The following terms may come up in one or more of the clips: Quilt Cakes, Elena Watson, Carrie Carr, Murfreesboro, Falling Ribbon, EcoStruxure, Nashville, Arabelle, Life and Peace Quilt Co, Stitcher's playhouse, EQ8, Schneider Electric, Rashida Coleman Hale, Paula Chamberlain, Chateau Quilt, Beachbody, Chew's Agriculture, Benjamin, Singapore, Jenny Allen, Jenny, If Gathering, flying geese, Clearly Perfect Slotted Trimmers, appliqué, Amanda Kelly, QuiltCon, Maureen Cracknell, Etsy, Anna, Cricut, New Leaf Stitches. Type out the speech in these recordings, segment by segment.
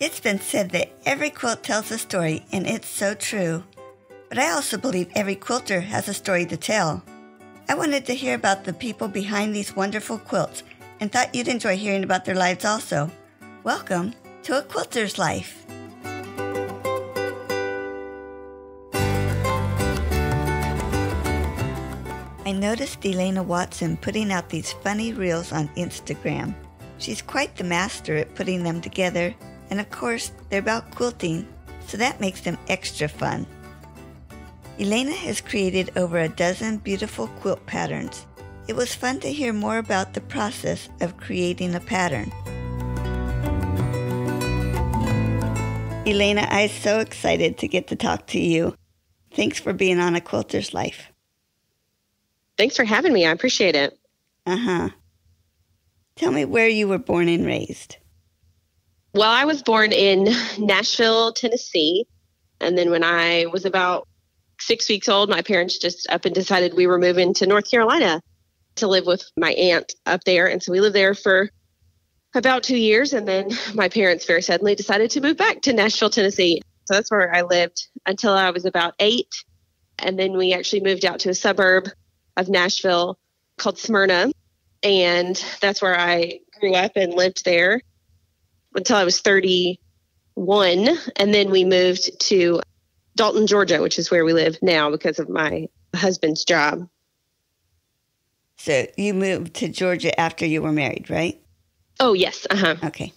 It's been said that every quilt tells a story, and it's so true. But I also believe every quilter has a story to tell. I wanted to hear about the people behind these wonderful quilts and thought you'd enjoy hearing about their lives also. Welcome to A Quilter's Life. I noticed Elena Watson putting out these funny reels on Instagram. She's quite the master at putting them together, and of course, they're about quilting, so that makes them extra fun. Elena has created over a dozen beautiful quilt patterns. It was fun to hear more about the process of creating a pattern. Elena, I'm so excited to get to talk to you. Thanks for being on A Quilter's Life. Thanks for having me. I appreciate it. Tell me where you were born and raised. Well, I was born in Nashville, Tennessee. And then when I was about 6 weeks old, my parents just up and decided we were moving to North Carolina to live with my aunt up there. And so we lived there for about 2 years. And then my parents very suddenly decided to move back to Nashville, Tennessee. So that's where I lived until I was about 8. And then we actually moved out to a suburb of Nashville called Smyrna. And that's where I grew up and lived there until I was 31. And then we moved to Dalton, Georgia, which is where we live now because of my husband's job. So you moved to Georgia after you were married, right? Oh, yes. Okay.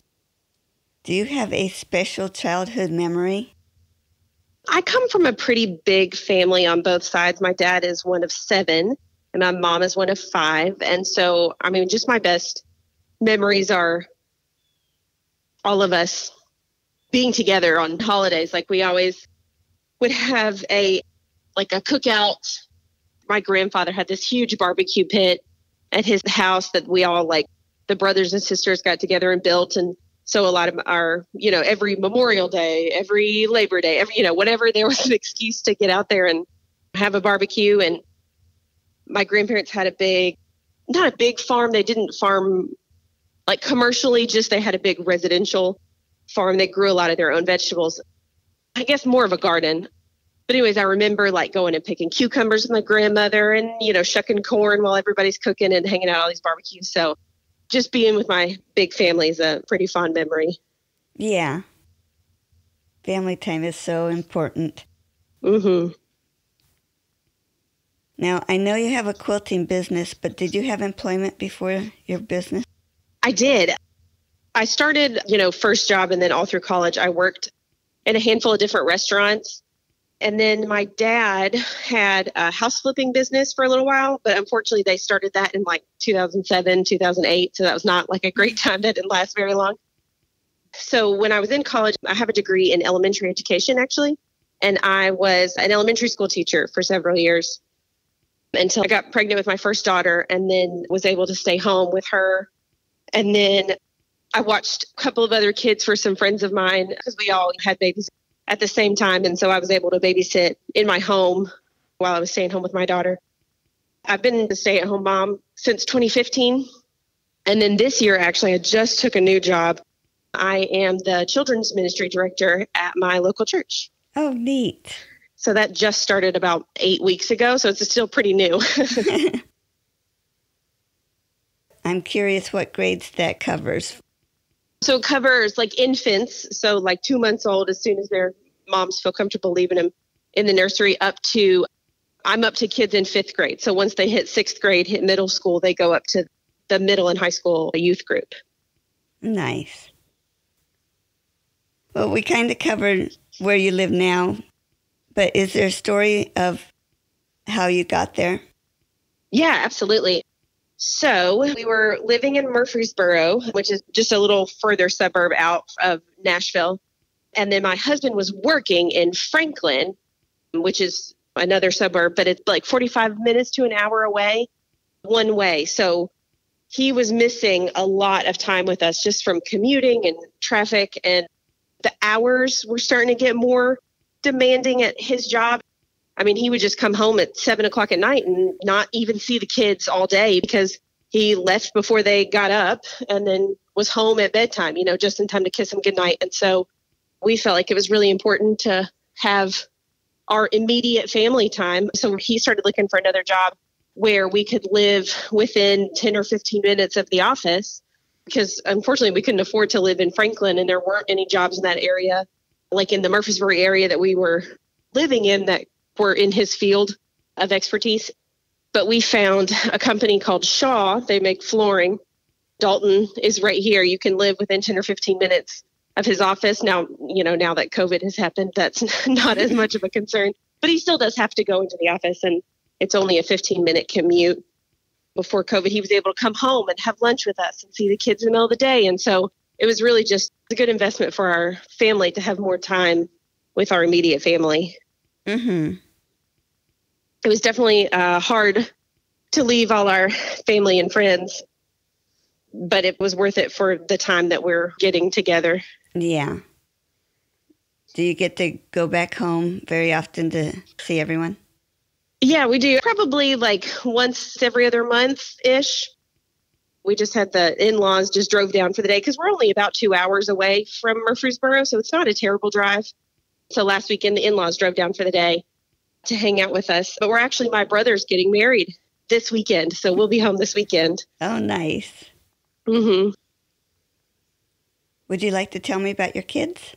Do you have a special childhood memory? I come from a pretty big family on both sides. My dad is one of 7. And my mom is one of 5. And so, I mean, just my best memories are all of us being together on holidays. Like we always would have a cookout. My grandfather had this huge barbecue pit at his house that we all the brothers and sisters got together and built. And so a lot of our, every Memorial Day, every Labor Day, every, whenever there was an excuse to get out there and have a barbecue. And my grandparents had not a big farm. They didn't farm commercially, just they had a big residential farm. They grew a lot of their own vegetables, I guess more of a garden. But anyways, I remember going and picking cucumbers with my grandmother and, shucking corn while everybody's cooking and hanging out all these barbecues. So just being with my big family is a pretty fond memory. Yeah. Family time is so important. Mm-hmm. Now, I know you have a quilting business, but did you have employment before your business? I did. I started, first job, and then all through college, I worked in a handful of different restaurants. And then my dad had a house flipping business for a little while, but unfortunately, they started that in 2007, 2008. So that was not a great time. That didn't last very long. So when I was in college, I have a degree in elementary education, actually. And I was an elementary school teacher for several years, until I got pregnant with my first daughter and then was able to stay home with her. And then I watched a couple of other kids for some friends of mine because we all had babies at the same time. And so I was able to babysit in my home while I was staying home with my daughter. I've been a stay-at-home mom since 2015. And then this year, actually, I just took a new job. I am the children's ministry director at my local church. Oh, neat. So that just started about 8 weeks ago, so it's still pretty new. I'm curious what grades that covers. So it covers infants, so 2 months old, as soon as their moms feel comfortable leaving them in the nursery, I'm up to kids in 5th grade. So once they hit 6th grade, hit middle school, they go up to the middle and high school youth group. Nice. Well, we kind of covered where you live now. But is there a story of how you got there? Yeah, absolutely. So we were living in Murfreesboro, which is just a little further suburb out of Nashville. And then my husband was working in Franklin, which is another suburb, but it's 45 minutes to an hour away, one way. So he was missing a lot of time with us just from commuting and traffic. And the hours were starting to get more demanding at his job. I mean, he would just come home at 7 o'clock at night and not even see the kids all day because he left before they got up and then was home at bedtime, you know, just in time to kiss him goodnight. And so we felt like it was really important to have our immediate family time. So he started looking for another job where we could live within 10 or 15 minutes of the office, because unfortunately we couldn't afford to live in Franklin and there weren't any jobs in that area, like in the Murfreesboro area that we were living in, that were in his field of expertise. But we found a company called Shaw. They make flooring. Dalton is right here. You can live within 10 or 15 minutes of his office. Now, you know, now that COVID has happened, that's not as much of a concern, but he still does have to go into the office, and it's only a 15-minute commute. Before COVID, he was able to come home and have lunch with us and see the kids in the middle of the day. And so it was really just a good investment for our family to have more time with our immediate family. Mm-hmm. It was definitely hard to leave all our family and friends, but it was worth it for the time that we're getting together. Yeah. Do you get to go back home very often to see everyone? Yeah, we do. Probably like once every other month-ish. We just had the in-laws just drove down for the day, because we're only about 2 hours away from Murfreesboro, so it's not a terrible drive. So last weekend, the in-laws drove down for the day to hang out with us. But we're actually, my brother's getting married this weekend, so we'll be home this weekend. Oh, nice. Mm-hmm. Would you like to tell me about your kids?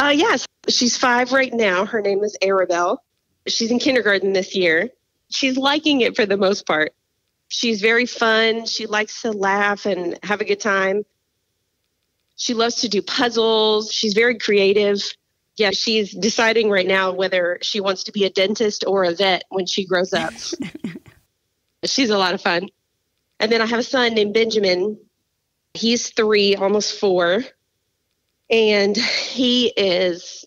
Yes. She's 5 right now. Her name is Arabelle. She's in kindergarten this year. She's liking it for the most part. She's very fun. She likes to laugh and have a good time. She loves to do puzzles. She's very creative. Yeah, she's deciding right now whether she wants to be a dentist or a vet when she grows up. She's a lot of fun. And then I have a son named Benjamin. He's 3, almost 4. And he is,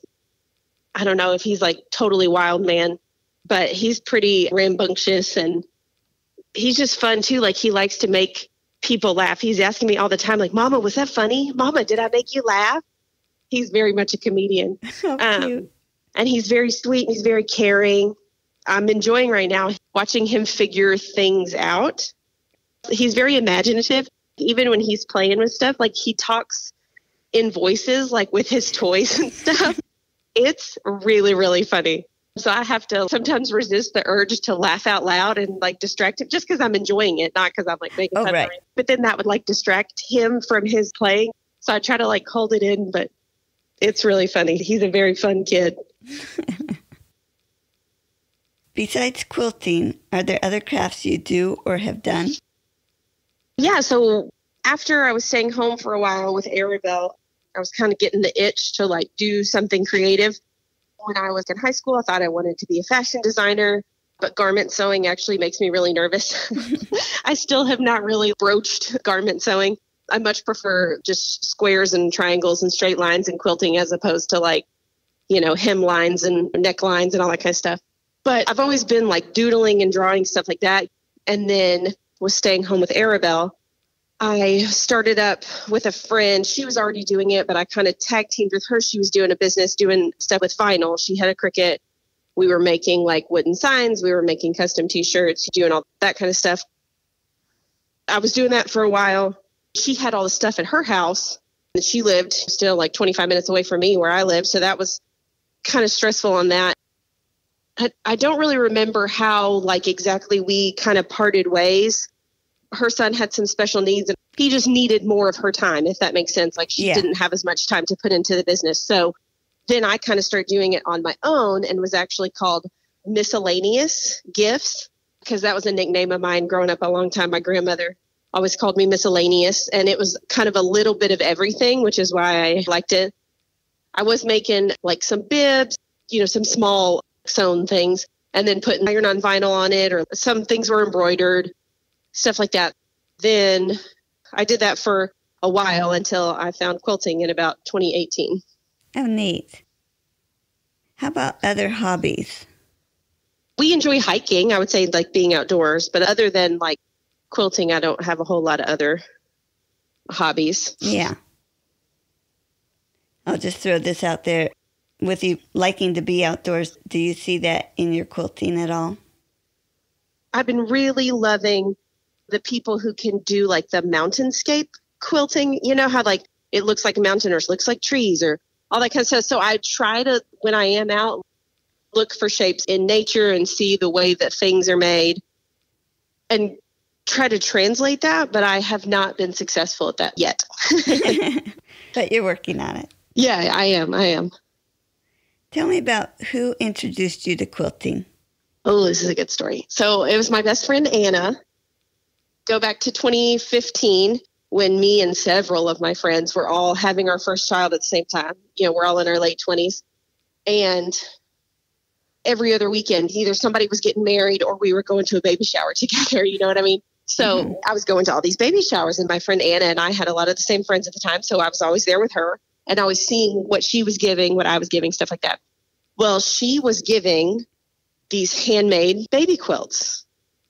I don't know if he's like totally wild man, but he's pretty rambunctious and he's just fun too. Like he likes to make people laugh. He's asking me all the time, like, Mama, was that funny? Mama, did I make you laugh? He's very much a comedian. So cute. And he's very sweet. He's very caring. I'm enjoying right now watching him figure things out. He's very imaginative. Even when he's playing with stuff, like he talks in voices, like with his toys and stuff. It's really, really funny. So I have to sometimes resist the urge to laugh out loud and like distract him just because I'm enjoying it, not because I'm like making fun of him. But then that would like distract him from his playing. So I try to like hold it in, but it's really funny. He's a very fun kid. Besides quilting, are there other crafts you do or have done? Yeah. So after I was staying home for a while with Arabelle, I was kind of getting the itch to like do something creative. When I was in high school, I thought I wanted to be a fashion designer, but garment sewing actually makes me really nervous. I still have not really broached garment sewing. I much prefer just squares and triangles and straight lines and quilting as opposed to like, you know, hemlines and necklines and all that kind of stuff. But I've always been like doodling and drawing stuff like that. And then was staying home with Arabelle, I started up with a friend. She was already doing it, but I kind of tag teamed with her. She was doing a business, doing stuff with vinyl. She had a Cricut. We were making like wooden signs. We were making custom t-shirts, doing all that kind of stuff. I was doing that for a while. She had all the stuff at her house and she lived still like 25 minutes away from me where I lived. So that was kind of stressful on that. I don't really remember how like exactly we kind of parted ways. Her son had some special needs and he just needed more of her time, if that makes sense. Like she didn't have as much time to put into the business. So then I kind of started doing it on my own and was actually called Miscellaneous Gifts, because that was a nickname of mine growing up a long time. My grandmother always called me Miscellaneous, and it was kind of a little bit of everything, which is why I liked it. I was making like some bibs, you know, some small sewn things, and then putting iron on vinyl on it, or some things were embroidered. Stuff like that. Then I did that for a while until I found quilting in about 2018. Oh, neat. How about other hobbies? We enjoy hiking. I would say like being outdoors, but other than like quilting, I don't have a whole lot of other hobbies. Yeah. I'll just throw this out there. With you liking to be outdoors, do you see that in your quilting at all? I've been really loving the people who can do like the mountainscape quilting, you know, how like it looks like a mountain or it looks like trees or all that kind of stuff. So I try to, when I am out, look for shapes in nature and see the way that things are made and try to translate that. But I have not been successful at that yet. But you're working on it. Yeah, I am. Tell me about who introduced you to quilting. Oh, this is a good story. So it was my best friend, Anna. Go back to 2015 when me and several of my friends were all having our first child at the same time. You know, we're all in our late 20s. And every other weekend, either somebody was getting married or we were going to a baby shower together. You know what I mean? So I was going to all these baby showers, and my friend Anna and I had a lot of the same friends at the time. So I was always there with her. And I was seeing what she was giving, what I was giving, stuff like that. Well, she was giving these handmade baby quilts.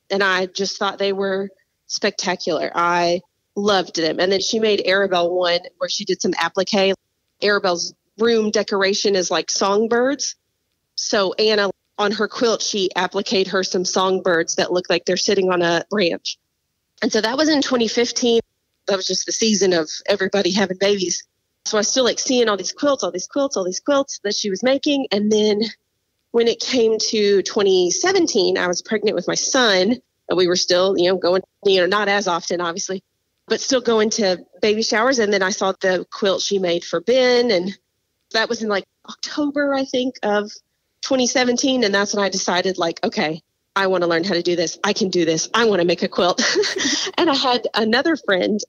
And I just thought they were spectacular. I loved them. And then she made Arabelle one where she did some applique. Arabelle's room decoration is like songbirds. So Anna, on her quilt, she appliqued her some songbirds that look like they're sitting on a branch. And so that was in 2015. That was just the season of everybody having babies. So I was still like seeing all these quilts that she was making. And then when it came to 2017, I was pregnant with my son, and we were still, you know, going, you know, not as often, obviously, but still going to baby showers. And then I saw the quilt she made for Ben. And that was in like October, I think, of 2017. And that's when I decided like, okay, I want to learn how to do this. I can do this. I want to make a quilt. And I had another friend,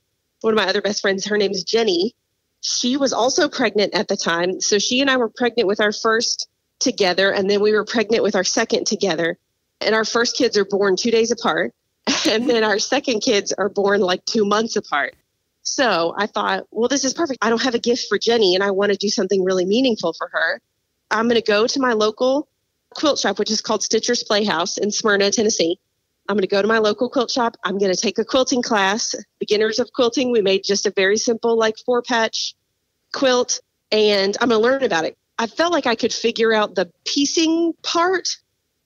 one of my other best friends, her name is Jenny. She was also pregnant at the time. So she and I were pregnant with our first together, and then we were pregnant with our second together. And our first kids are born 2 days apart, and then our second kids are born like 2 months apart. So I thought, well, this is perfect. I don't have a gift for Jenny, and I want to do something really meaningful for her. I'm going to go to my local quilt shop, which is called Stitcher's Playhouse in Smyrna, Tennessee. I'm going to go to my local quilt shop. I'm going to take a quilting class, beginners of quilting. We made just a very simple, like 4-patch quilt, and I'm going to learn about it. I felt like I could figure out the piecing part,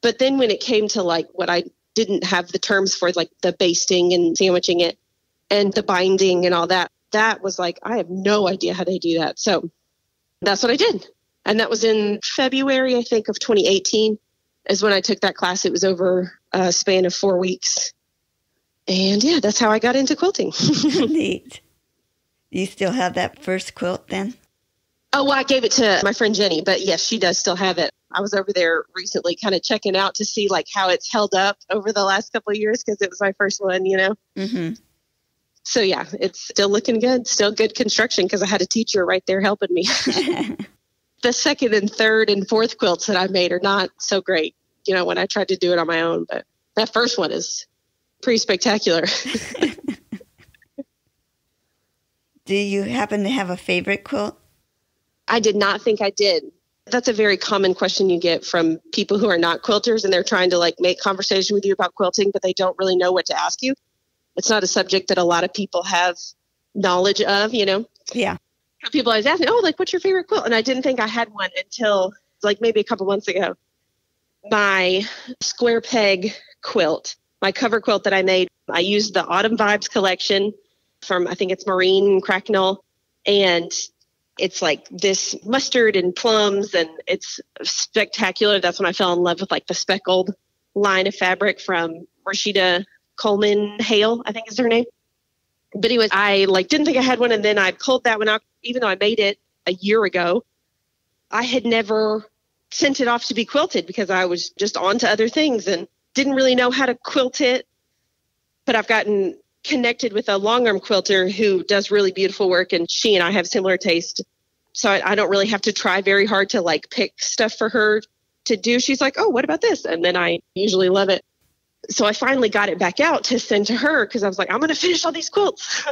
but then when it came to like what I didn't have the terms for, like the basting and sandwiching it and the binding and all that, that was like, I have no idea how they do that. So that's what I did. And that was in February, I think, of 2018. Is when I took that class. It was over a span of 4 weeks. And yeah, that's how I got into quilting. Neat. You still have that first quilt then? Oh, well, I gave it to my friend Jenny, but yes, she does still have it. I was over there recently kind of checking out to see like how it's held up over the last couple of years because it was my first one, you know? Mm-hmm. So yeah, it's still looking good. Still good construction because I had a teacher right there helping me. The second and third and fourth quilts that I made are not so great, you know, when I tried to do it on my own. But that first one is pretty spectacular. Do you happen to have a favorite quilt? I did not think I did. That's a very common question you get from people who are not quilters, and they're trying to like make conversation with you about quilting, but they don't really know what to ask you. It's not a subject that a lot of people have knowledge of, you know? Yeah. People always ask me, oh, like, what's your favorite quilt? And I didn't think I had one until like maybe a couple months ago. My square peg quilt, my cover quilt that I made, I used the Autumn Vibes collection from, I think it's Maureen Cracknell. And it's like this mustard and plums, and it's spectacular. That's when I fell in love with like the speckled line of fabric from Rashida Coleman Hale, I think is her name. But anyway, I like didn't think I had one. And then I pulled that one out, even though I made it a year ago. I had never sent it off to be quilted because I was just on to other things and didn't really know how to quilt it. But I've gotten connected with a long arm quilter who does really beautiful work, and she and I have similar taste. So I don't really have to try very hard to like pick stuff for her to do. She's like, oh, what about this? And then I usually love it. So I finally got it back out to send to her because I was like, I'm going to finish all these quilts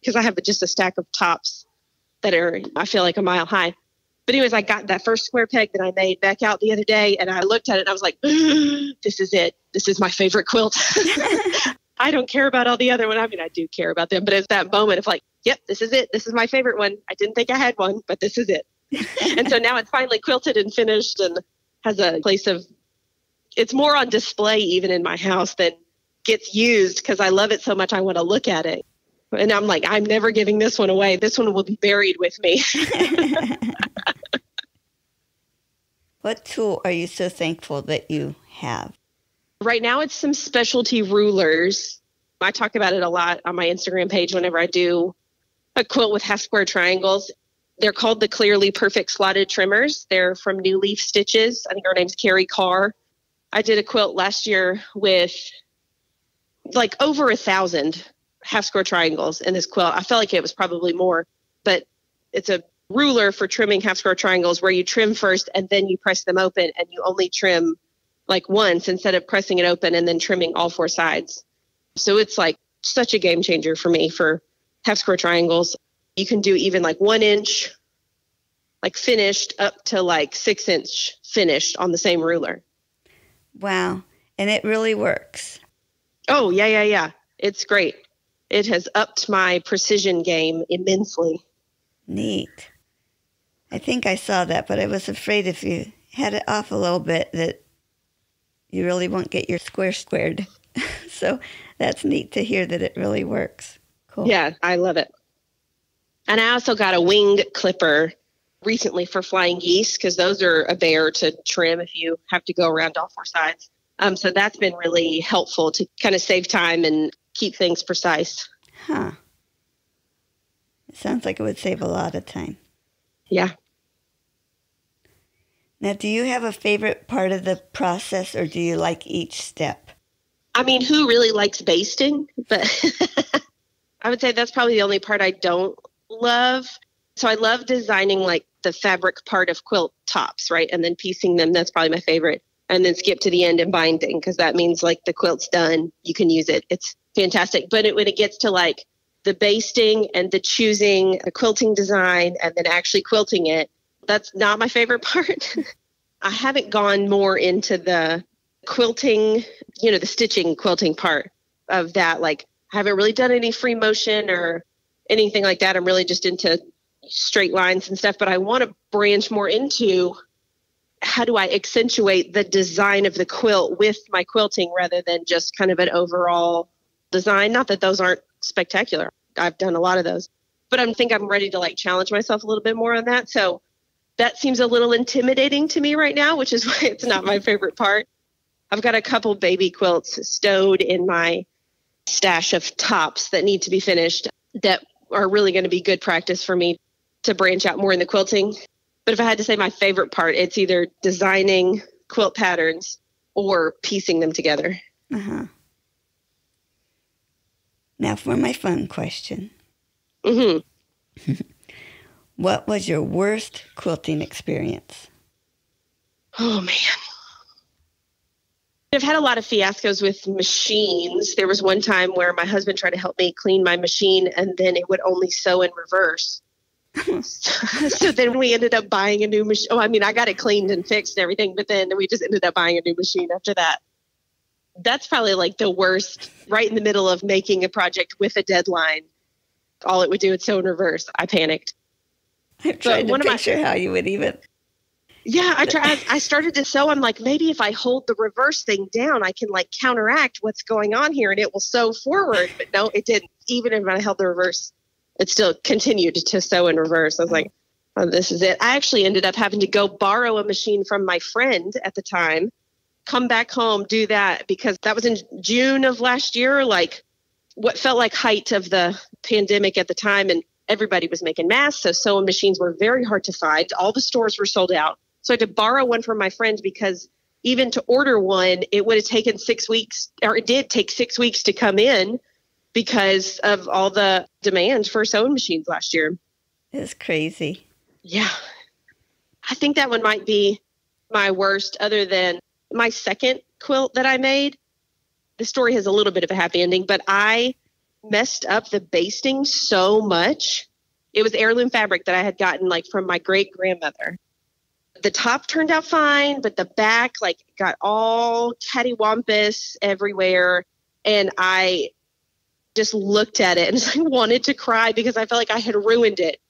because I have just a stack of tops that are, I feel like, a mile high. But anyways, I got that first square peg that I made back out the other day, and I looked at it and I was like, this is it. This is my favorite quilt. I don't care about all the other ones. I mean, I do care about them, but it's that moment of like, yep, this is it. This is my favorite one. I didn't think I had one, but this is it. And so now it's finally quilted and finished and has a place of, it's more on display even in my house than gets used because I love it so much I want to look at it. And I'm like, I'm never giving this one away. This one will be buried with me. What tool are you so thankful that you have? Right now, it's some specialty rulers. I talk about it a lot on my Instagram page whenever I do a quilt with half square triangles. They're called the Clearly Perfect Slotted Trimmers. They're from New Leaf Stitches. I think her name's Carrie Carr. I did a quilt last year with like over 1,000 half square triangles in this quilt. I felt like it was probably more, but it's a ruler for trimming half square triangles where you trim first and then you press them open, and you only trim like once instead of pressing it open and then trimming all four sides. So it's like such a game changer for me for half square triangles. You can do even like 1 inch, like finished, up to like 6 inch finished on the same ruler. Wow. And it really works. Oh, yeah. It's great. It has upped my precision game immensely. Neat. I think I saw that, but I was afraid if you had it off a little bit that you really won't get your square squared. So that's neat to hear that it really works. Cool. Yeah, I love it. And I also got a winged clipper recently for flying geese, because those are a bear to trim if you have to go around all four sides. So that's been really helpful to kind of save time and keep things precise. Huh. It sounds like it would save a lot of time. Yeah. Now, do you have a favorite part of the process, or do you like each step? I mean, who really likes basting? But I would say that's probably the only part I don't love. So I love designing like the fabric part of quilt tops, right? And then piecing them. That's probably my favorite. And then skip to the end and binding, because that means like the quilt's done. You can use it. It's fantastic. But when it gets to like the basting and the choosing a quilting design and then actually quilting it, that's not my favorite part. I haven't gone more into the quilting, you know, the stitching quilting part of that. Like, I haven't really done any free motion or anything like that. I'm really just into straight lines and stuff, but I want to branch more into how do I accentuate the design of the quilt with my quilting rather than just kind of an overall design. Not that those aren't spectacular. I've done a lot of those, but I think I'm ready to like challenge myself a little bit more on that. So that seems a little intimidating to me right now, which is why it's not my favorite part. I've got a couple baby quilts stowed in my stash of tops that need to be finished that are really going to be good practice for me to branch out more in the quilting. But if I had to say my favorite part, it's either designing quilt patterns or piecing them together. Uh-huh. Now for my fun question. Mm-hmm. What was your worst quilting experience? Oh, man. I've had a lot of fiascos with machines. There was one time where my husband tried to help me clean my machine, and then it would only sew in reverse. So then we ended up buying a new machine. Oh, I mean, I got it cleaned and fixed and everything, but then we just ended up buying a new machine after that. That's probably like the worst, right in the middle of making a project with a deadline. All it would do is sew in reverse. I panicked. I'm trying to picture how you would even. Yeah, I started to sew. I'm like, maybe if I hold the reverse thing down, I can like counteract what's going on here and it will sew forward. But no, it didn't. Even if I held the reverse, it still continued to sew in reverse. I was like, oh, this is it. I actually ended up having to go borrow a machine from my friend at the time, come back home, do that, because that was in June of last year, like what felt like height of the pandemic at the time. And everybody was making masks, so sewing machines were very hard to find. All the stores were sold out. So I had to borrow one from my friend, because even to order one, it would have taken 6 weeks, or it did take 6 weeks to come in because of all the demand for sewing machines last year. It's crazy. Yeah. I think that one might be my worst, other than my second quilt that I made. The story has a little bit of a happy ending, but I messed up the basting so much. It was heirloom fabric that I had gotten like from my great grandmother. The top turned out fine, but the back like got all cattywampus everywhere. And I just looked at it and just like, wanted to cry because I felt like I had ruined it.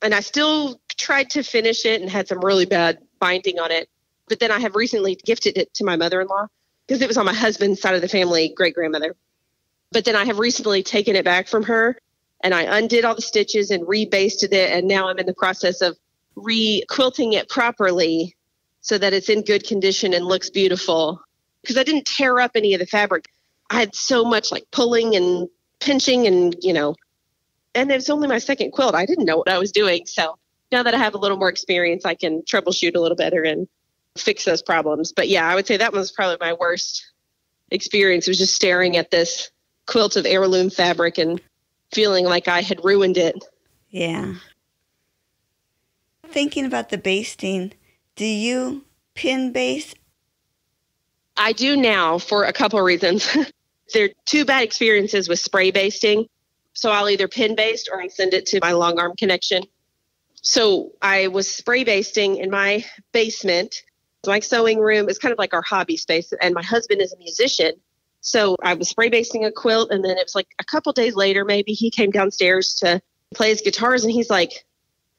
And I still tried to finish it and had some really bad binding on it. But then I have recently gifted it to my mother-in-law. because it was on my husband's side of the family, great-grandmother. But then I have recently taken it back from her, and I undid all the stitches and rebasted it, and now I'm in the process of re-quilting it properly so that it's in good condition and looks beautiful. Because I didn't tear up any of the fabric. I had so much like pulling and pinching and, you know, and it was only my second quilt. I didn't know what I was doing. So now that I have a little more experience, I can troubleshoot a little better and fix those problems. But yeah, I would say that one was probably my worst experience. It was just staring at this quilt of heirloom fabric and feeling like I had ruined it. Yeah. Thinking about the basting, do you pin baste? I do now for a couple of reasons. There are two bad experiences with spray basting. So I'll either pin baste or I send it to my long arm connection. So I was spray basting in my basement. My sewing room is kind of like our hobby space. And my husband is a musician. So I was spray basting a quilt. And then it was like a couple days later, maybe he came downstairs to play his guitars. And he's like,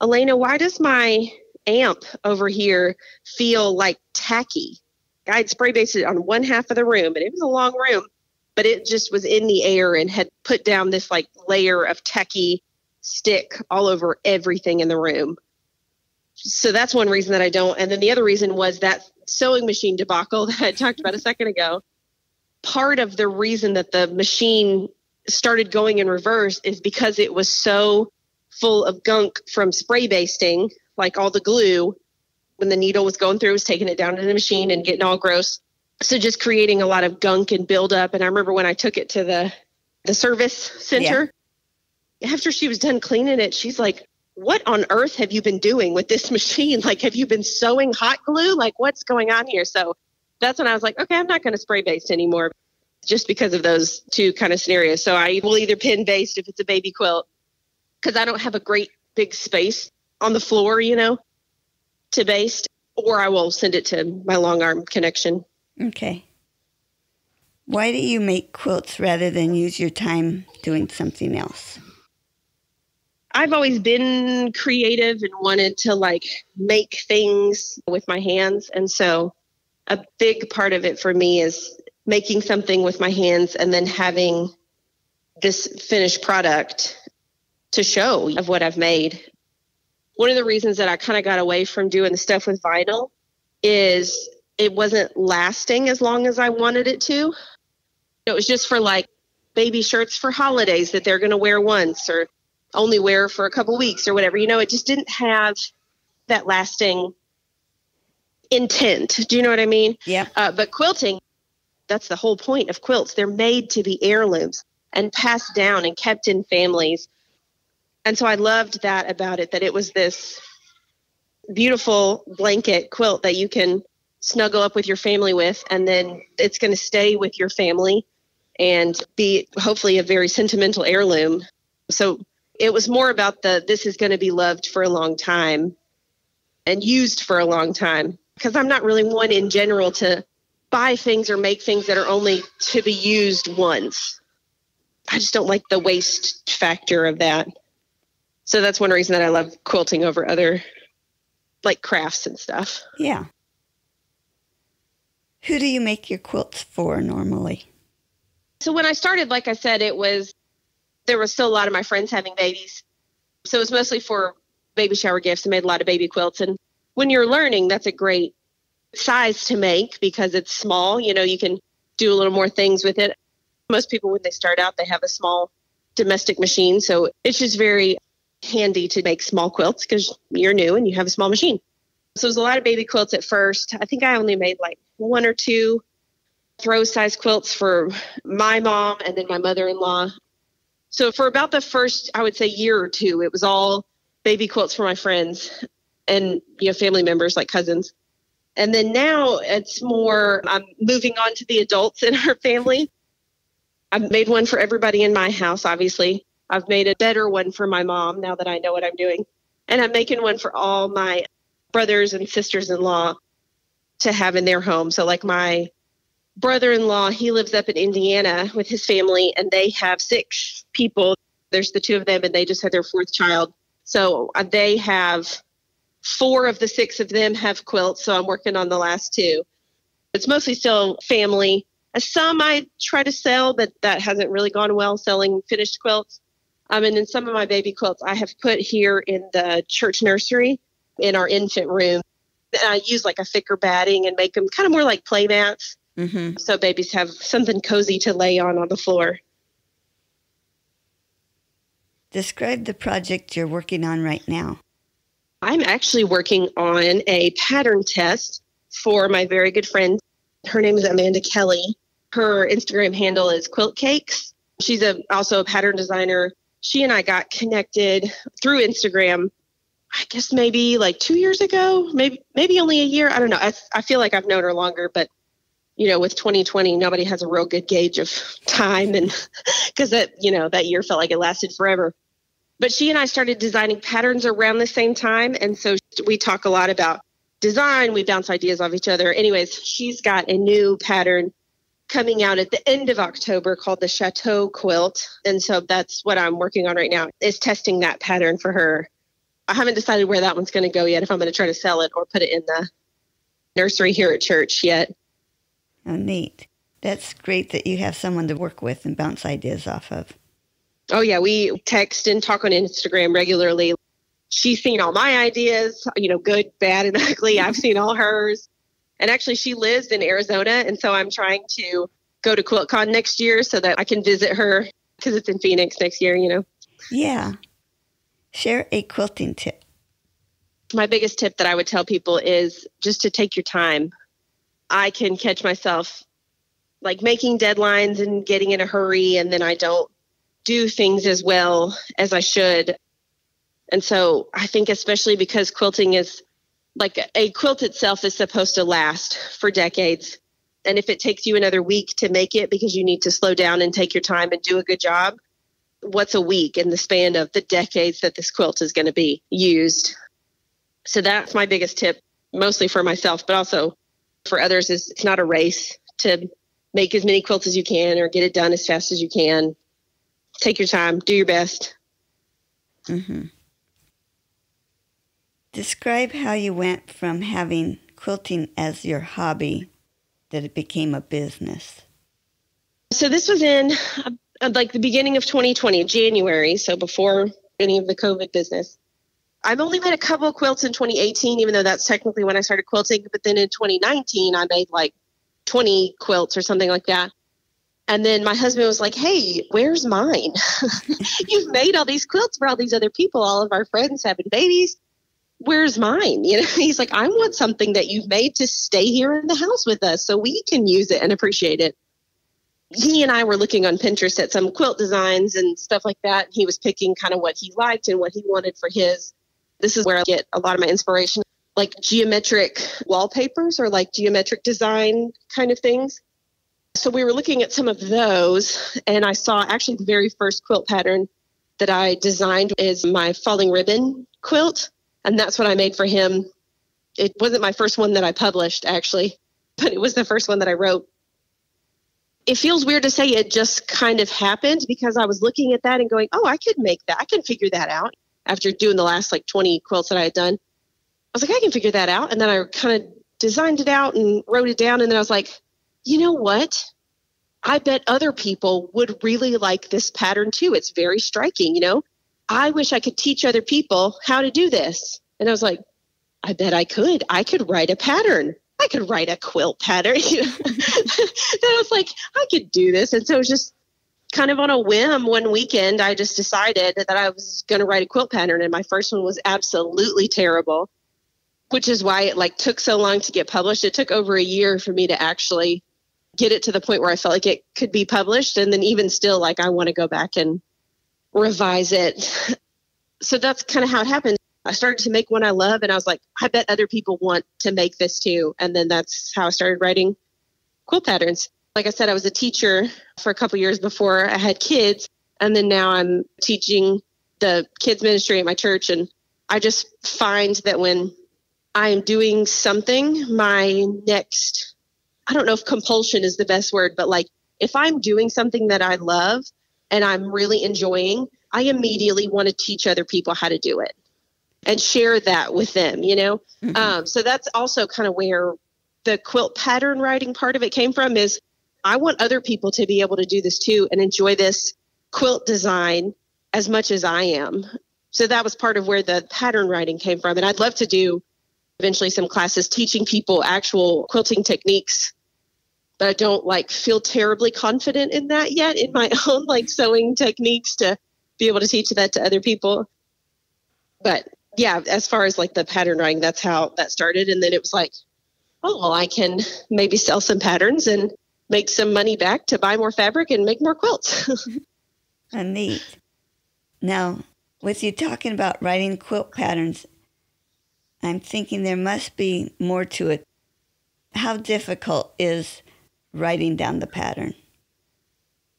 Elena, why does my amp over here feel like tacky? I had spray basted it on one half of the room, and it was a long room, but it just was in the air and had put down this like layer of tacky stick all over everything in the room. So that's one reason that I don't. And then the other reason was that sewing machine debacle that I talked about a second ago. Part of the reason that the machine started going in reverse is because it was so full of gunk from spray basting, like all the glue. When the needle was going through, it was taking it down to the machine and getting all gross. So just creating a lot of gunk and buildup. And I remember when I took it to the service center, after she was done cleaning it, she's like, what on earth have you been doing with this machine? Like, have you been sewing hot glue? Like, what's going on here? So that's when I was like, okay, I'm not going to spray baste anymore, just because of those two kind of scenarios. So I will either pin baste if it's a baby quilt, because I don't have a great big space on the floor, you know, to baste, or I will send it to my long arm connection. Okay. Why do you make quilts rather than use your time doing something else? I've always been creative and wanted to like make things with my hands. And so a big part of it for me is making something with my hands and then having this finished product to show of what I've made. One of the reasons that I kind of got away from doing the stuff with vinyl is it wasn't lasting as long as I wanted it to. It was just for like baby shirts for holidays that they're going to wear once or only wear for a couple weeks or whatever. You know, it just didn't have that lasting intent. Do you know what I mean? Yeah. But quilting, that's the whole point of quilts. They're made to be heirlooms and passed down and kept in families. And so I loved that about it, that it was this beautiful blanket quilt that you can snuggle up with your family with, and then it's going to stay with your family and be hopefully a very sentimental heirloom. So it was more about this is going to be loved for a long time and used for a long time, because I'm not really one in general to buy things or make things that are only to be used once. I just don't like the waste factor of that. So that's one reason that I love quilting over other, like, crafts and stuff. Yeah. Who do you make your quilts for normally? So when I started, like I said, there was still a lot of my friends having babies. So it was mostly for baby shower gifts. I made a lot of baby quilts. And when you're learning, that's a great size to make because it's small. You know, you can do a little more things with it. Most people, when they start out, they have a small domestic machine. So it's just very handy to make small quilts because you're new and you have a small machine. So it was a lot of baby quilts at first. I think I only made like one or two throw size quilts for my mom and then my mother-in-law. So for about the first, I would say, year or two, it was all baby quilts for my friends and, you know, family members like cousins. And then now it's more, I'm moving on to the adults in our family. I've made one for everybody in my house, obviously. I've made a better one for my mom now that I know what I'm doing. And I'm making one for all my brothers and sisters-in-law to have in their home. So like my brother-in-law, he lives up in Indiana with his family, and they have 6 people. There's the 2 of them, and they just had their 4th child. So they have 4 of the 6 of them have quilts, so I'm working on the last 2. It's mostly still family. Some I try to sell, but that hasn't really gone well, selling finished quilts. And then some of my baby quilts I have put here in the church nursery in our infant room. And I use like a thicker batting and make them kind of more like play mats. Mm-hmm. So babies have something cozy to lay on the floor. Describe the project you're working on right now. I'm actually working on a pattern test for my very good friend. Her name is Amanda Kelly. Her Instagram handle is Quilt Cakes. She's also a pattern designer. She and I got connected through Instagram, I guess maybe like 2 years ago, maybe only a year. I don't know. I feel like I've known her longer, but you know, with 2020, nobody has a real good gauge of time, and because that year felt like it lasted forever. But she and I started designing patterns around the same time, and so we talk a lot about design. We bounce ideas off each other. Anyways, she's got a new pattern coming out at the end of October called the Chateau Quilt, and so that's what I'm working on right now, is testing that pattern for her. I haven't decided where that one's going to go yet, if I'm going to try to sell it or put it in the nursery here at church yet. Oh, neat. That's great that you have someone to work with and bounce ideas off of. Oh, yeah. We text and talk on Instagram regularly. She's seen all my ideas, good, bad, and ugly. I've seen all hers. And actually, she lives in Arizona, and so I'm trying to go to QuiltCon next year so that I can visit her, because it's in Phoenix next year, Yeah. Share a quilting tip. My biggest tip that I would tell people is just to take your time. I can catch myself like making deadlines and getting in a hurry, and then I don't do things as well as I should. And so I think, especially because quilting is like a quilt itself is supposed to last for decades. And if it takes you another week to make it because you need to slow down and take your time and do a good job, what's a week in the span of the decades that this quilt is going to be used? So that's my biggest tip, mostly for myself, but also for others, is it's not a race to make as many quilts as you can or get it done as fast as you can. Take your time, do your best. Mm-hmm. Describe how you went from having quilting as your hobby that it became a business. So this was in like the beginning of 2020, January, so before any of the COVID business. I've only made a couple of quilts in 2018, even though that's technically when I started quilting. But then in 2019, I made like 20 quilts or something like that. And then my husband was like, hey, where's mine? You've made all these quilts for all these other people, all of our friends having babies. Where's mine? He's like, I want something that you've made to stay here in the house with us so we can use it and appreciate it. He and I were looking on Pinterest at some quilt designs and stuff like that. He was picking kind of what he liked and what he wanted for his. This is where I get a lot of my inspiration, like geometric wallpapers or like geometric design kind of things. So we were looking at some of those, and I saw actually the very first quilt pattern that I designed is my Falling Ribbon quilt. And that's what I made for him. It wasn't my first one that I published, actually, but it was the first one that I wrote. It feels weird to say it just kind of happened, because I was looking at that and going, oh, I could make that. I can figure that out. After doing the last like 20 quilts that I had done, I was like, I can figure that out. And then I kind of designed it out and wrote it down. And then I was like, you know what? I bet other people would really like this pattern too. It's very striking, I wish I could teach other people how to do this. And I was like, I bet I could. I could write a pattern. I could write a quilt pattern. Then I was like, I could do this. And so it was just kind of on a whim one weekend. I just decided that I was going to write a quilt pattern. And my first one was absolutely terrible, which is why it like took so long to get published. It took over a year for me to actually get it to the point where I felt like it could be published. And then even still, like, I want to go back and revise it. So that's kind of how it happened. I started to make one I love, and I was like, I bet other people want to make this too. And then that's how I started writing quilt patterns. Like I said, I was a teacher for a couple of years before I had kids. And then now I'm teaching the kids ministry at my church. And I just find that when I'm doing something, my next, I don't know if compulsion is the best word, but like if I'm doing something that I love and I'm really enjoying, I immediately want to teach other people how to do it and share that with them, Mm-hmm. So that's also kind of where the quilt pattern writing part of it came from is I want other people to be able to do this too and enjoy this quilt design as much as I am. So that was part of where the pattern writing came from. And I'd love to do eventually some classes teaching people actual quilting techniques, but I don't feel terribly confident in that yet in my own sewing techniques to be able to teach that to other people. But yeah, as far as the pattern writing, that's how that started. And then it was oh, well, I can maybe sell some patterns and make some money back to buy more fabric and make more quilts. Neat. Now, with you talking about writing quilt patterns, I'm thinking there must be more to it. How difficult is writing down the pattern?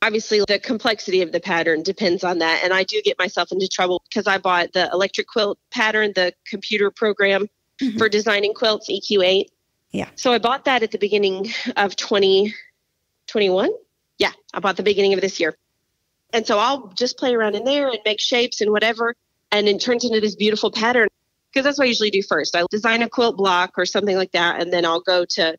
Obviously, the complexity of the pattern depends on that. And I do get myself into trouble because I bought the electric quilt pattern, the computer program for designing quilts, EQ8. Yeah. So I bought that at the beginning of 2021. Yeah, I bought the beginning of this year. And so I'll just play around in there and make shapes and whatever. And it turns into this beautiful pattern because that's what I usually do first. I design a quilt block or something like that. And then I'll go to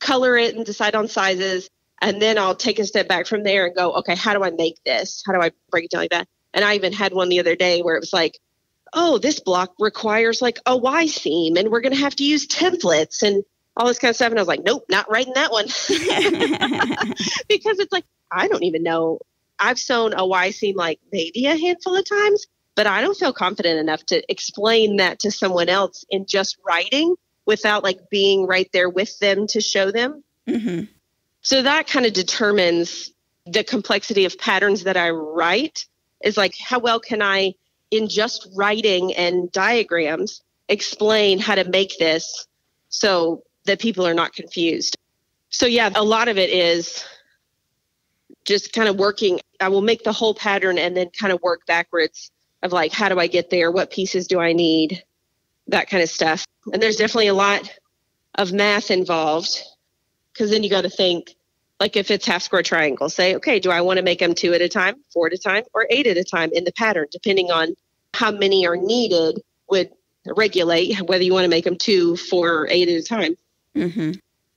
color it and decide on sizes. And then I'll take a step back from there and go, okay, how do I make this? How do I break it down like that? And I even had one the other day where it was oh, this block requires a Y seam and we're going to have to use templates and all this kind of stuff. And I was nope, not writing that one. Because it's I don't even know. I've sewn a Y seam maybe a handful of times, but I don't feel confident enough to explain that to someone else in just writing without being right there with them to show them. Mm-hmm. So that kind of determines the complexity of patterns that I write is how well can I, in just writing and diagrams, explain how to make this so that people are not confused. So yeah, a lot of it is just kind of working. I will make the whole pattern and then kind of work backwards of how do I get there? What pieces do I need? That kind of stuff. And there's definitely a lot of math involved. Because then you got to think, if it's half square triangle, say, okay, do I want to make them 2 at a time, 4 at a time, or 8 at a time in the pattern, depending on how many are needed would regulate whether you want to make them 2, 4, or 8 at a time. Mm-hmm.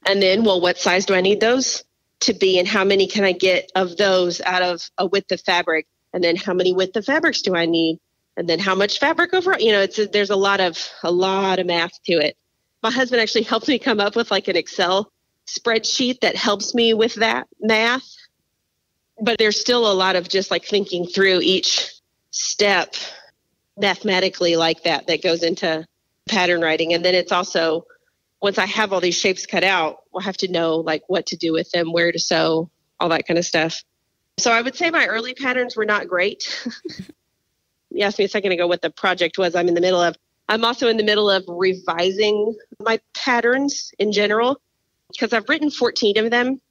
And then, well, what size do I need those to be? And how many can I get of those out of a width of fabric? And then how many width of fabrics do I need? And then how much fabric overall? There's a lot of math to it. My husband actually helped me come up with an Excel spreadsheet that helps me with that math, but there's still a lot of just thinking through each step mathematically that goes into pattern writing. And then it's also, once I have all these shapes cut out, we'll have to know what to do with them, where to sew, all that kind of stuff. So I would say my early patterns were not great. You asked me a second ago what the project was I'm in the middle of. I'm also in the middle of revising my patterns in general because I've written 14 of them.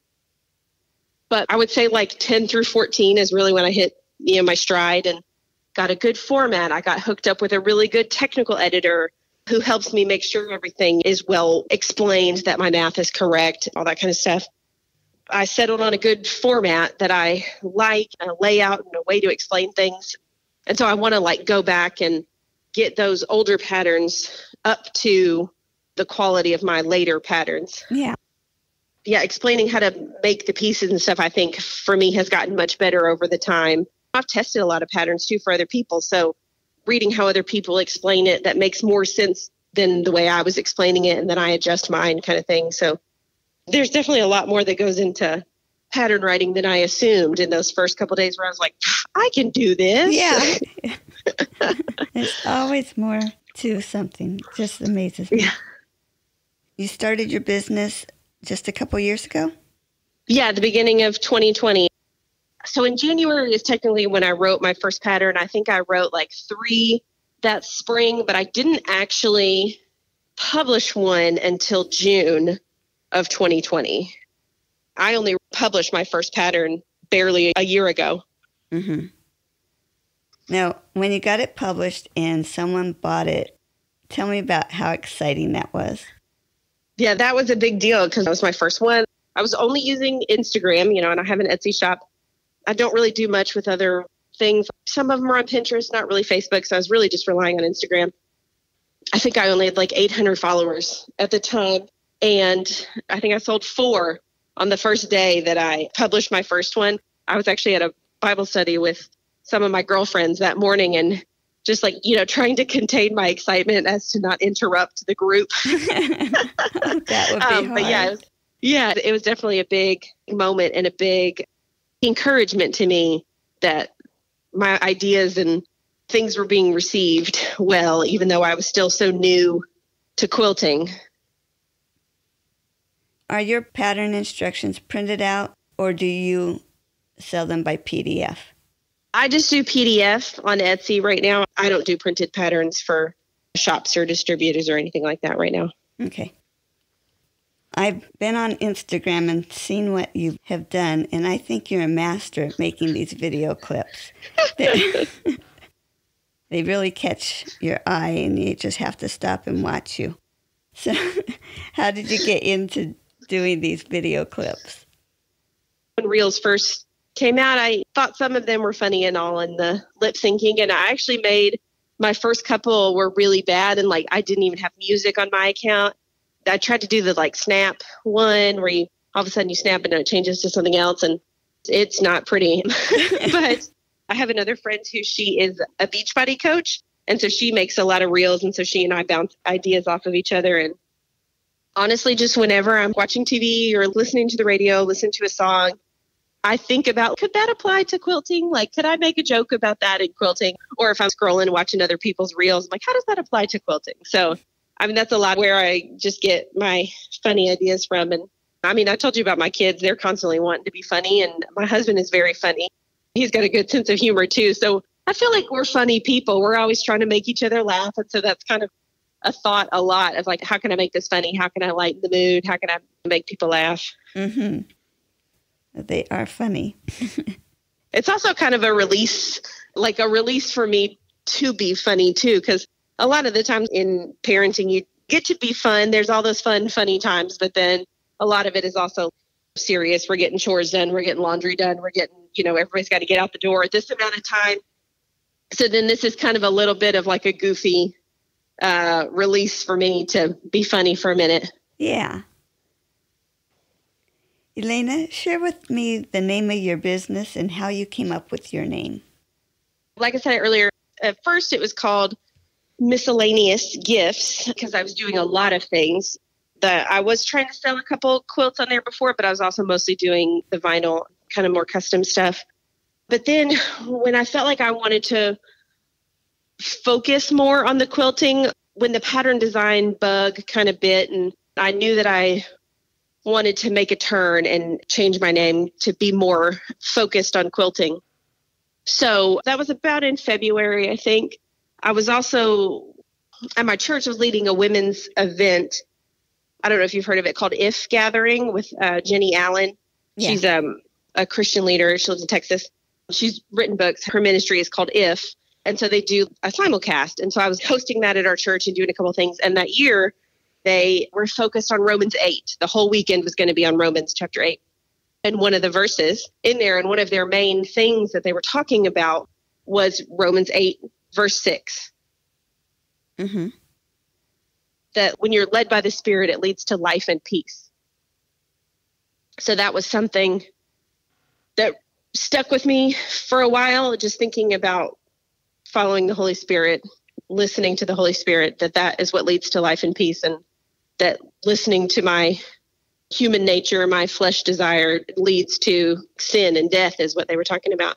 But I would say 10 through 14 is really when I hit my stride and got a good format. I got hooked up with a really good technical editor who helps me make sure everything is well explained, that my math is correct, all that kind of stuff. I settled on a good format that I like, a layout and a way to explain things. And so I want to go back and get those older patterns up to the quality of my later patterns. Yeah. Yeah, explaining how to make the pieces and stuff, I think, for me, has gotten much better over the time. I've tested a lot of patterns, too, for other people. So reading how other people explain it, that makes more sense than the way I was explaining it, and then I adjust mine kind of thing. So there's definitely a lot more that goes into pattern writing than I assumed in those first couple of days where I was I can do this. Yeah. There's always more to something. Just amazes me. Yeah. You started your business just a couple years ago? Yeah, the beginning of 2020. So in January is technically when I wrote my first pattern. I think I wrote 3 that spring, but I didn't actually publish one until June of 2020. I only published my first pattern barely a year ago. Mm-hmm. Now, when you got it published and someone bought it, tell me about how exciting that was. Yeah, that was a big deal because that was my first one. I was only using Instagram, and I have an Etsy shop. I don't really do much with other things. Some of them are on Pinterest, not really Facebook. So I was really just relying on Instagram. I think I only had 800 followers at the time. And I think I sold 4 on the first day that I published my first one. I was actually at a Bible study with some of my girlfriends that morning and just like, you know, trying to contain my excitement as to not interrupt the group. That would be hard. But yeah, it was definitely a big moment and a big encouragement to me that my ideas and things were being received well, even though I was still so new to quilting. Are your pattern instructions printed out, or do you sell them by PDF? I just do PDF on Etsy right now. I don't do printed patterns for shops or distributors or anything like that right now. Okay. I've been on Instagram and seen what you have done, and I think you're a master at making these video clips. They really catch your eye, and you just have to stop and watch you. So how did you get into doing these video clips? When Reels first came out, I thought some of them were funny and all, and the lip syncing. And I actually made my first couple were really bad, and like I didn't even have music on my account. I tried to do the like snap one where you all of a sudden you snap and it changes to something else, and it's not pretty. But I have another friend who she is a Beachbody coach, and so she makes a lot of reels, and so she and I bounce ideas off of each other. And honestly, just whenever I'm watching TV or listening to the radio, listen to a song, I think about, could that apply to quilting? Like, could I make a joke about that in quilting? Or if I'm scrolling and watching other people's reels, I'm like, how does that apply to quilting? So I mean, that's a lot where I just get my funny ideas from. And I mean, I told you about my kids. They're constantly wanting to be funny. And my husband is very funny. He's got a good sense of humor, too. So I feel like we're funny people. We're always trying to make each other laugh. And so that's kind of a thought a lot of like, how can I make this funny? How can I lighten the mood? How can I make people laugh? Mm-hmm. They are funny. It's also kind of a release, like a release for me to be funny, too, because a lot of the times in parenting, you get to be fun. There's all those fun, funny times, but then a lot of it is also serious. We're getting chores done. We're getting laundry done. We're getting, you know, everybody's got to get out the door at this amount of time. So then this is kind of a little bit of like a goofy release for me to be funny for a minute. Yeah. Elena, share with me the name of your business and how you came up with your name. Like I said earlier, at first it was called Miscellaneous Gifts because I was doing a lot of things. I was trying to sell a couple quilts on there before, but I was also mostly doing the vinyl, kind of more custom stuff. But then when I felt like I wanted to focus more on the quilting, when the pattern design bug kind of bit, and I knew that I wanted to make a turn and change my name to be more focused on quilting. So that was about in February, I think. I was also at my church, I was leading a women's event. I don't know if you've heard of it, called If Gathering with Jenny Allen. Yeah. She's a Christian leader. She lives in Texas. She's written books. Her ministry is called If. And so they do a simulcast. And so I was hosting that at our church and doing a couple of things. And that year they were focused on Romans 8. The whole weekend was going to be on Romans chapter 8. And one of the verses in there and one of their main things that they were talking about was Romans 8. Verse 6, mm-hmm. That when you're led by the Spirit, it leads to life and peace. So that was something that stuck with me for a while, just thinking about following the Holy Spirit, listening to the Holy Spirit, that is what leads to life and peace, and that listening to my human nature, my flesh desire leads to sin and death is what they were talking about.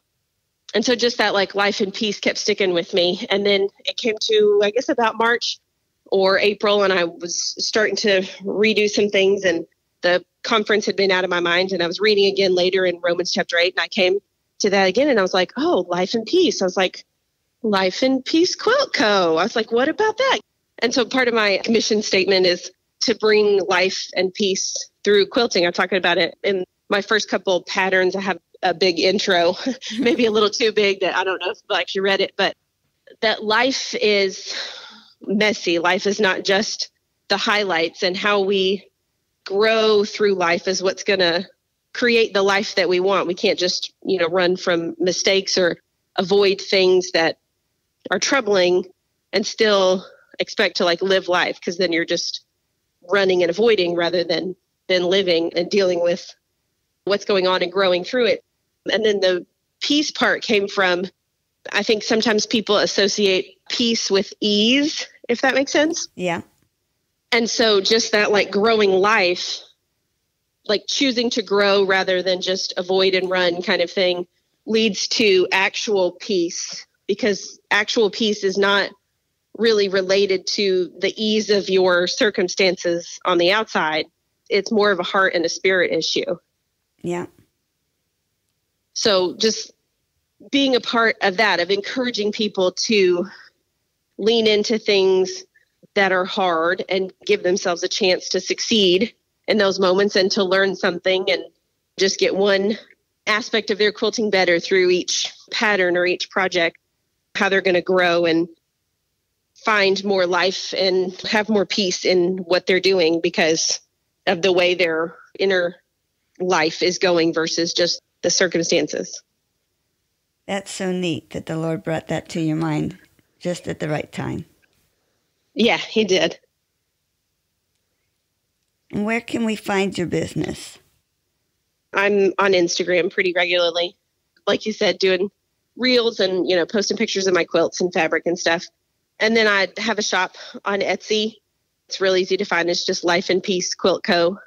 And so just that like life and peace kept sticking with me. And then it came to, I guess, about March or April, and I was starting to redo some things, and the conference had been out of my mind, and I was reading again later in Romans chapter 8, and I came to that again, and I was like, oh, life and peace. I was like, Life and Peace Quilt Co. I was like, what about that? And so part of my mission statement is to bring life and peace through quilting. I'm talking about it in my first couple of patterns. I have a big intro, maybe a little too big that I don't know if people actually read it, but that life is messy. Life is not just the highlights, and how we grow through life is what's going to create the life that we want. We can't just, you know, run from mistakes or avoid things that are troubling and still expect to like live life, because then you're just running and avoiding rather than living and dealing with what's going on and growing through it. And then the peace part came from, I think sometimes people associate peace with ease, if that makes sense. Yeah. And so just that like growing life, like choosing to grow rather than just avoid and run kind of thing leads to actual peace, because actual peace is not really related to the ease of your circumstances on the outside. It's more of a heart and a spirit issue. Yeah. So just being a part of that, of encouraging people to lean into things that are hard and give themselves a chance to succeed in those moments and to learn something and just get one aspect of their quilting better through each pattern or each project, how they're going to grow and find more life and have more peace in what they're doing because of the way their inner life is going versus just the circumstances. That's so neat that the Lord brought that to your mind just at the right time. Yeah, he did. And where can we find your business? I'm on Instagram pretty regularly. Like you said, doing reels and, you know, posting pictures of my quilts and fabric and stuff. And then I have a shop on Etsy. It's real easy to find. It's just Life and Peace Quilt Co.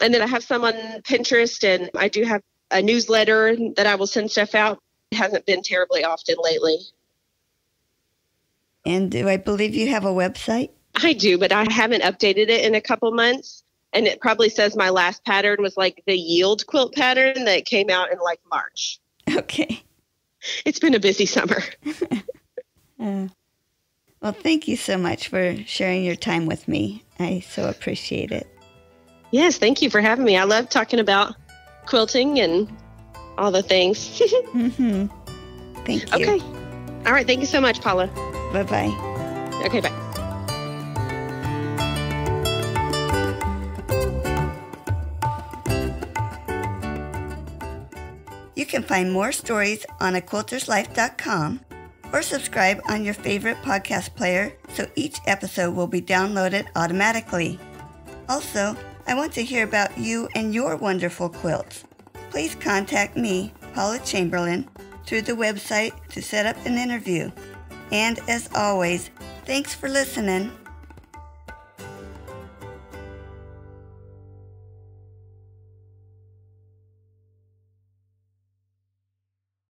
And then I have some on Pinterest, and I do have a newsletter that I will send stuff out. It hasn't been terribly often lately. And do I believe you have a website? I do, but I haven't updated it in a couple months. And it probably says my last pattern was like the yield quilt pattern that came out in like March. Okay. It's been a busy summer. Well, thank you so much for sharing your time with me. I so appreciate it. Yes, thank you for having me. I love talking about quilting and all the things. Mm-hmm. Thank you. Okay. All right. Thank you so much, Paula. Bye-bye. Okay, bye. You can find more stories on aquilterslife.com or subscribe on your favorite podcast player so each episode will be downloaded automatically. Also, I want to hear about you and your wonderful quilts. Please contact me, Paula Chamberlain, through the website to set up an interview. And as always, thanks for listening.